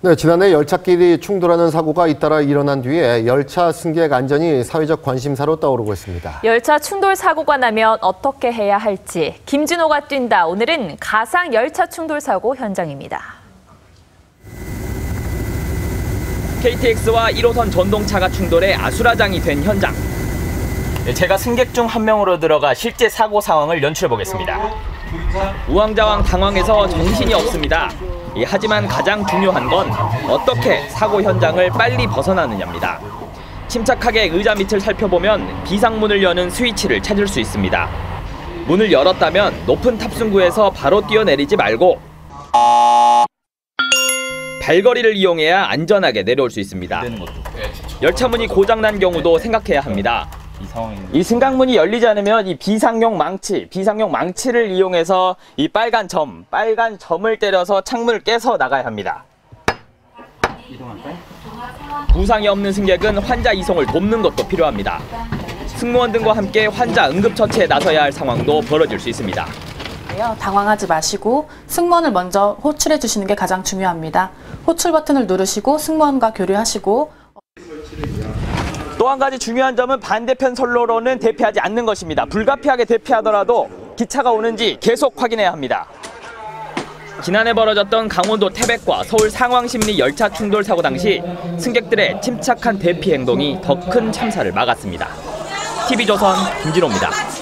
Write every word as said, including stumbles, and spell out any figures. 네, 지난해 열차끼리 충돌하는 사고가 잇따라 일어난 뒤에 열차 승객 안전이 사회적 관심사로 떠오르고 있습니다. 열차 충돌 사고가 나면 어떻게 해야 할지. 김진호가 뛴다. 오늘은 가상 열차 충돌 사고 현장입니다. 케이티엑스와 일호선 전동차가 충돌해 아수라장이 된 현장. 제가 승객 중 한 명으로 들어가 실제 사고 상황을 연출해 보겠습니다. 우왕좌왕 당황해서 정신이 없습니다. 하지만 가장 중요한 건 어떻게 사고 현장을 빨리 벗어나느냐입니다. 침착하게 의자 밑을 살펴보면 비상문을 여는 스위치를 찾을 수 있습니다. 문을 열었다면 높은 탑승구에서 바로 뛰어내리지 말고 발걸이를 이용해야 안전하게 내려올 수 있습니다. 열차문이 고장난 경우도 생각해야 합니다. 이 승강문이 열리지 않으면 이 비상용 망치, 비상용 망치를 이용해서 이 빨간 점, 빨간 점을 때려서 창문을 깨서 나가야 합니다. 부상이 없는 승객은 환자 이송을 돕는 것도 필요합니다. 승무원 등과 함께 환자 응급처치에 나서야 할 상황도 벌어질 수 있습니다. 당황하지 마시고 승무원을 먼저 호출해 주시는 게 가장 중요합니다. 호출 버튼을 누르시고 승무원과 교류하시고 또 한 가지 중요한 점은 반대편 선로로는 대피하지 않는 것입니다. 불가피하게 대피하더라도 기차가 오는지 계속 확인해야 합니다. 지난해 벌어졌던 강원도 태백과 서울 상왕십리 열차 충돌 사고 당시 승객들의 침착한 대피 행동이 더 큰 참사를 막았습니다. 티비조선 김진호입니다.